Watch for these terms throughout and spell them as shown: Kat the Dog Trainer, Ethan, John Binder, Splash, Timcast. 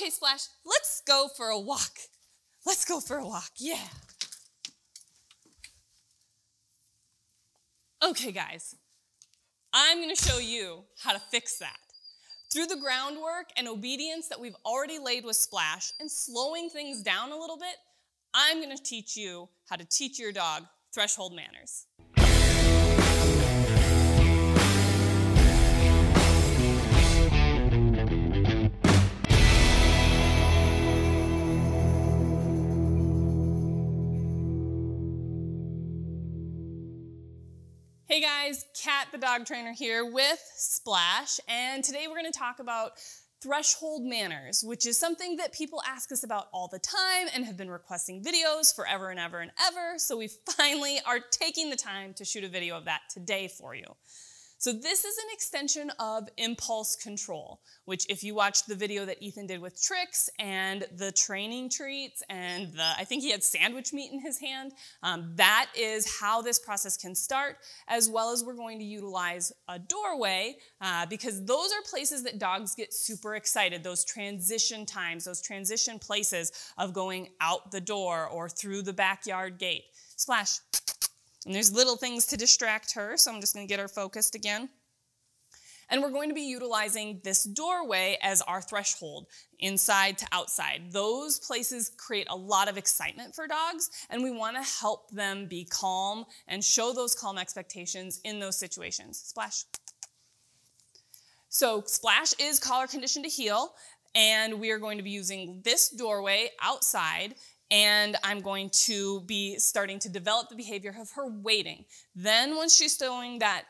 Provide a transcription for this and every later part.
Okay, Splash, let's go for a walk. Let's go for a walk, yeah. Okay, guys, I'm gonna show you how to fix that. Through the groundwork and obedience that we've already laid with Splash and slowing things down a little bit, I'm gonna teach you how to teach your dog threshold manners. Hey guys, Kat the Dog Trainer here with Splash, and today we're going to talk about threshold manners, which is something that people ask us about all the time and have been requesting videos forever and ever and ever, so we finally are taking the time to shoot a video of that today for you. So this is an extension of impulse control, which if you watched the video that Ethan did with tricks and the training treats and I think he had sandwich meat in his hand, that is how this process can start, as well as we're going to utilize a doorway because those are places that dogs get super excited, those transition times, those transition places of going out the door or through the backyard gate. Splash. And there's little things to distract her, so I'm just going to get her focused again. And we're going to be utilizing this doorway as our threshold, inside to outside. Those places create a lot of excitement for dogs, and we want to help them be calm and show those calm expectations in those situations. Splash. So Splash is collar conditioned to heel, and we are going to be using this doorway outside. And I'm going to be starting to develop the behavior of her waiting. Then once she's showing that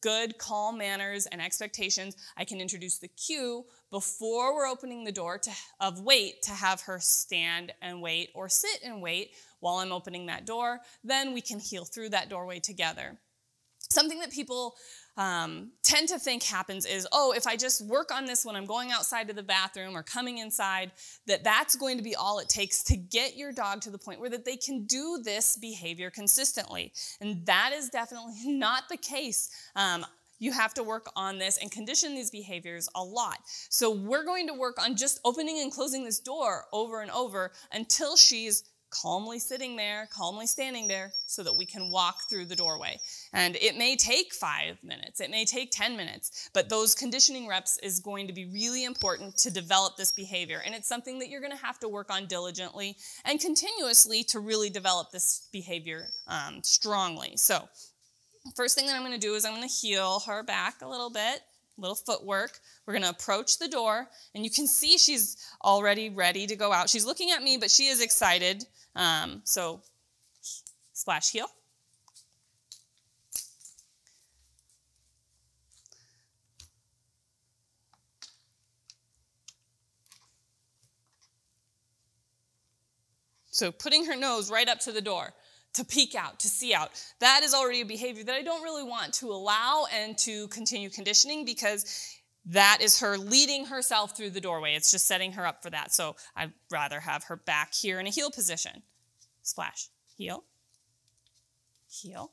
good, calm manners and expectations, I can introduce the cue before we're opening the door of wait to have her stand and wait or sit and wait while I'm opening that door. Then we can heel through that doorway together. Something that people tend to think happens is, oh, if I just work on this when I'm going outside to the bathroom or coming inside, that's going to be all it takes to get your dog to the point where that they can do this behavior consistently. And that is definitely not the case. You have to work on this and condition these behaviors a lot. So we're going to work on just opening and closing this door over and over until she's calmly sitting there, calmly standing there, so that we can walk through the doorway. And it may take 5 minutes, it may take 10 minutes, but those conditioning reps is going to be really important to develop this behavior. And it's something that you're gonna have to work on diligently and continuously to really develop this behavior strongly. So first thing that I'm gonna do is I'm gonna heel her back a little bit, little footwork. We're going to approach the door, and you can see she's already ready to go out. She's looking at me, but she is excited. So Splash, heel. So putting her nose right up to the door to peek out, to see out. That is already a behavior that I don't really want to allow and to continue conditioning, because that is her leading herself through the doorway. It's just setting her up for that. So I'd rather have her back here in a heel position. Splash, heel, heel.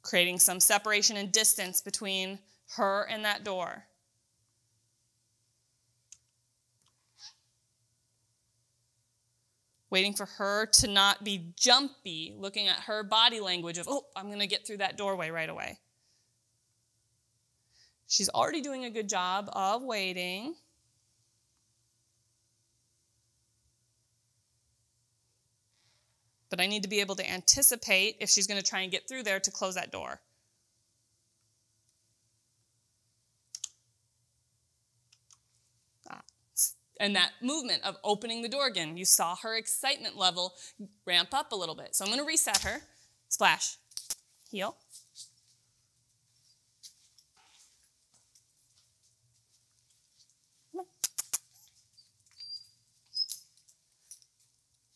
Creating some separation and distance between her and that door. Waiting for her to not be jumpy, looking at her body language of, oh, I'm going to get through that doorway right away. She's already doing a good job of waiting. But I need to be able to anticipate if she's going to try and get through there to close that door. And that movement of opening the door again, you saw her excitement level ramp up a little bit. So I'm going to reset her. Splash, heel.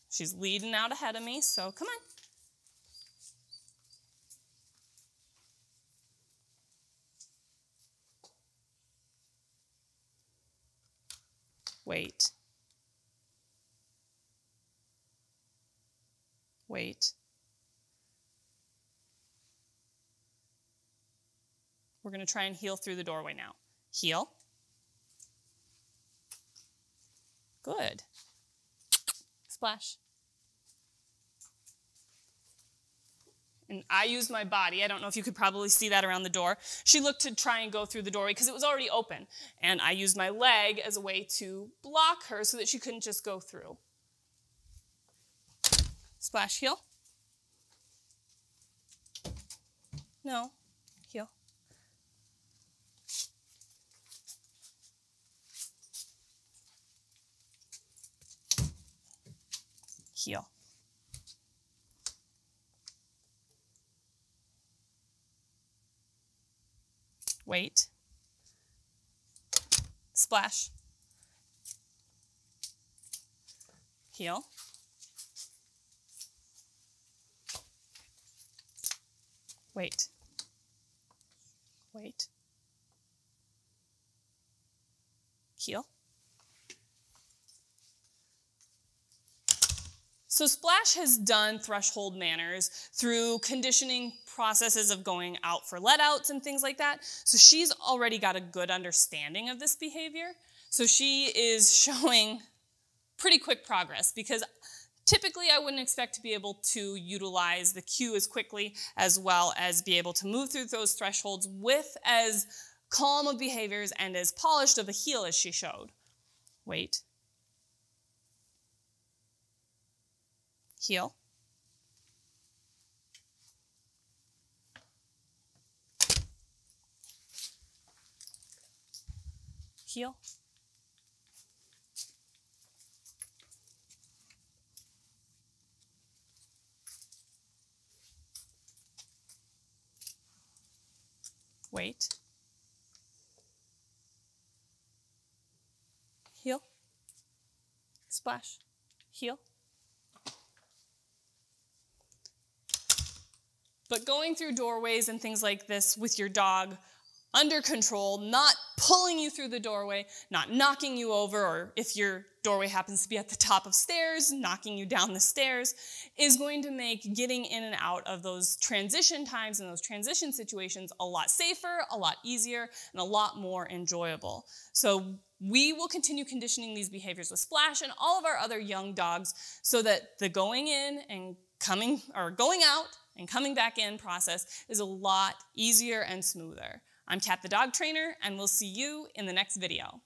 She's leading out ahead of me, so come on. Wait. Wait. We're going to try and heel through the doorway now. Heel. Good. Splash. And I used my body. I don't know if you could probably see that around the door. She looked to try and go through the doorway because it was already open. And I used my leg as a way to block her so that she couldn't just go through. Splash, heel. No, heel. Heel. Wait. Splash. Heel. Wait. Wait. Heel. So Splash has done threshold manners through conditioning processes of going out for let-outs and things like that. So she's already got a good understanding of this behavior. So she is showing pretty quick progress because typically I wouldn't expect to be able to utilize the cue as quickly as well as be able to move through those thresholds with as calm of behaviors and as polished of a heel as she showed. Wait. Heel. Heel. Wait. Heel. Splash. Heel. But going through doorways and things like this with your dog under control, not pulling you through the doorway, not knocking you over, or if your doorway happens to be at the top of stairs, knocking you down the stairs, is going to make getting in and out of those transition times and those transition situations a lot safer, a lot easier, and a lot more enjoyable. So we will continue conditioning these behaviors with Splash and all of our other young dogs so that the going in and coming, or going out, and coming back in process is a lot easier and smoother. I'm Kat the Dog Trainer, and we'll see you in the next video.